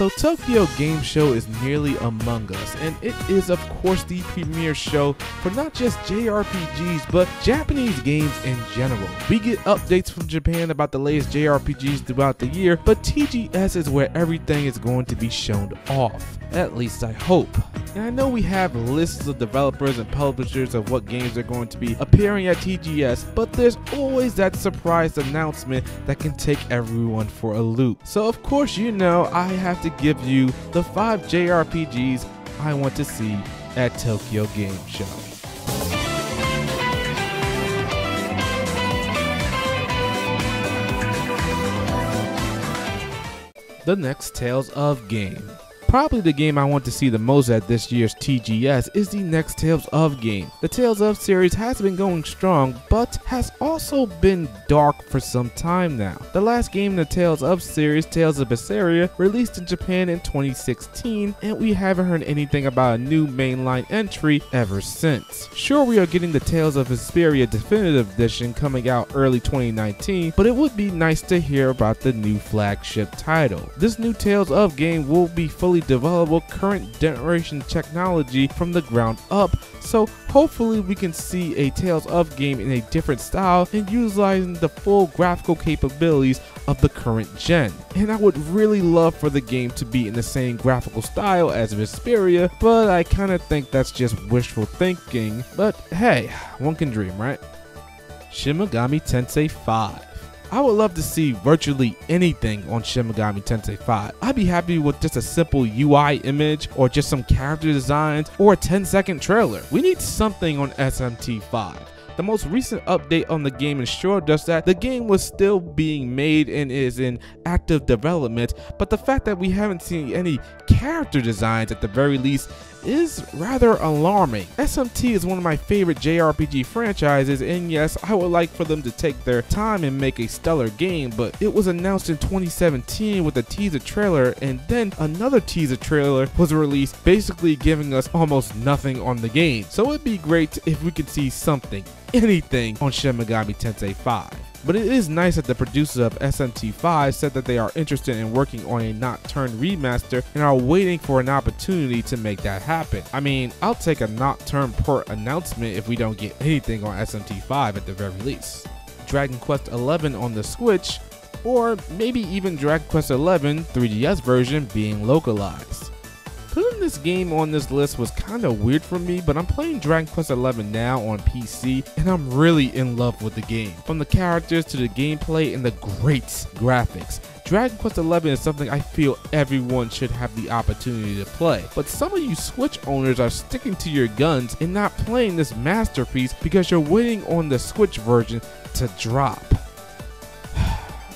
So Tokyo Game Show is merely among us, and it is of course the premier show for not just JRPGs, but Japanese games in general. We get updates from Japan about the latest JRPGs throughout the year, but TGS is where everything is going to be shown off, at least I hope. And I know we have lists of developers and publishers of what games are going to be appearing at TGS, but there's always that surprise announcement that can take everyone for a loop. So of course, you know, I have to give you the 5 JRPGs I want to see at Tokyo Game Show. The next Tales of game. Probably the game I want to see the most at this year's TGS is the next Tales of game. The Tales of series has been going strong, but has also been dark for some time now. The last game in the Tales of series, Tales of Vesperia, released in Japan in 2016, and we haven't heard anything about a new mainline entry ever since. Sure, we are getting the Tales of Vesperia Definitive Edition coming out early 2019, but it would be nice to hear about the new flagship title. This new Tales of game will be fully develop current generation technology from the ground up, so hopefully we can see a Tales of game in a different style and utilizing the full graphical capabilities of the current gen. And I would really love for the game to be in the same graphical style as Vesperia, but I kind of think that's just wishful thinking. But hey, one can dream, right? Shin Megami Tensei 5. I would love to see virtually anything on Shin Megami Tensei 5. I'd be happy with just a simple UI image or just some character designs or a 10-second trailer. We need something on SMT5. The most recent update on the game ensured us that the game was still being made and is in active development, but the fact that we haven't seen any character designs at the very least is rather alarming. SMT is one of my favorite JRPG franchises, and yes, I would like for them to take their time and make a stellar game, but it was announced in 2017 with a teaser trailer, and then another teaser trailer was released, basically giving us almost nothing on the game. So it'd be great if we could see something, anything on Shin Megami Tensei 5. But it is nice that the producers of SMT5 said that they are interested in working on a Nocturne remaster and are waiting for an opportunity to make that happen. I mean, I'll take a Nocturne port announcement if we don't get anything on SMT5 at the very least. Dragon Quest XI on the Switch, or maybe even Dragon Quest XI 3DS version being localized. Putting this game on this list was kind of weird for me, but I'm playing Dragon Quest XI now on PC, and I'm really in love with the game. From the characters to the gameplay and the great graphics, Dragon Quest XI is something I feel everyone should have the opportunity to play. But some of you Switch owners are sticking to your guns and not playing this masterpiece because you're waiting on the Switch version to drop.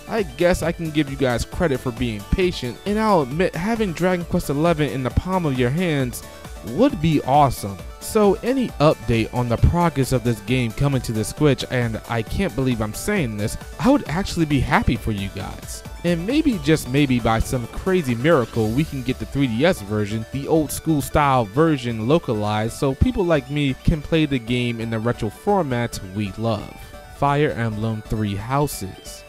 I guess I can give you guys credit for being patient, and I'll admit having Dragon Quest XI in the palm of your hands would be awesome. So any update on the progress of this game coming to the Switch, and I can't believe I'm saying this, I would actually be happy for you guys. And maybe, just maybe, by some crazy miracle we can get the 3DS version, the old school style version, localized so people like me can play the game in the retro format we love. Fire Emblem Three Houses.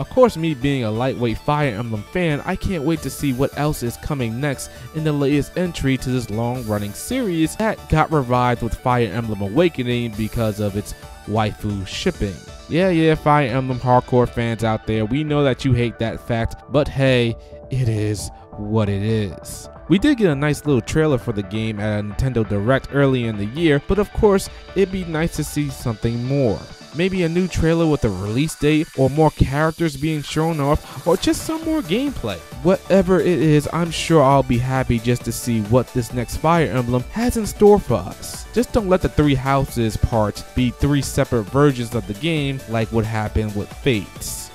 Of course, me being a lightweight Fire Emblem fan, I can't wait to see what else is coming next in the latest entry to this long-running series that got revived with Fire Emblem Awakening because of its waifu shipping. Yeah, Fire Emblem hardcore fans out there, we know that you hate that fact, but hey, it is what it is. We did get a nice little trailer for the game at a Nintendo Direct early in the year, but of course, it'd be nice to see something more. Maybe a new trailer with a release date, or more characters being shown off, or just some more gameplay. Whatever it is, I'm sure I'll be happy just to see what this next Fire Emblem has in store for us. Just don't let the Three Houses part be 3 separate versions of the game like what happened with Fates.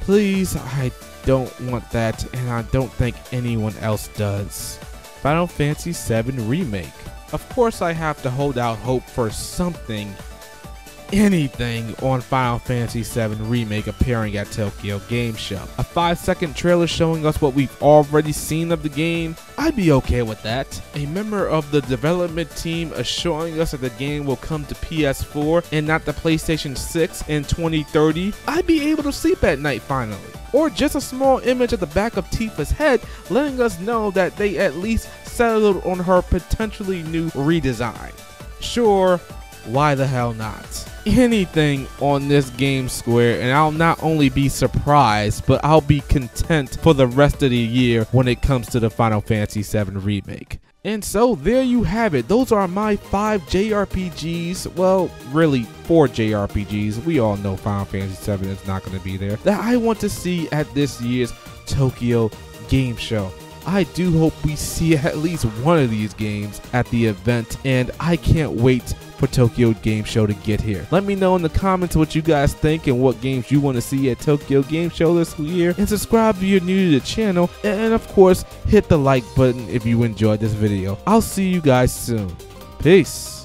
Please, I don't want that, and I don't think anyone else does. Final Fantasy VII Remake. Of course, I have to hold out hope for something, anything on Final Fantasy VII Remake appearing at Tokyo Game Show. A 5-second trailer showing us what we've already seen of the game, I'd be okay with that. A member of the development team assuring us that the game will come to PS4 and not the PlayStation 6 in 2030, I'd be able to sleep at night finally. or just a small image at the back of Tifa's head, letting us know that they at least settled on her potentially new redesign. Sure, why the hell not? Anything on this game, Square, and I'll not only be surprised, but I'll be content for the rest of the year when it comes to the Final Fantasy VII Remake. And so there you have it. Those are my 5 JRPGs, well, really 4 JRPGs, we all know Final Fantasy VII is not going to be there, that I want to see at this year's Tokyo Game Show. I do hope we see at least one of these games at the event, and I can't wait for Tokyo Game Show to get here. Let me know in the comments what you guys think and what games you want to see at Tokyo Game Show this year, and subscribe if you're new to the channel, and of course hit the like button if you enjoyed this video. I'll see you guys soon. Peace.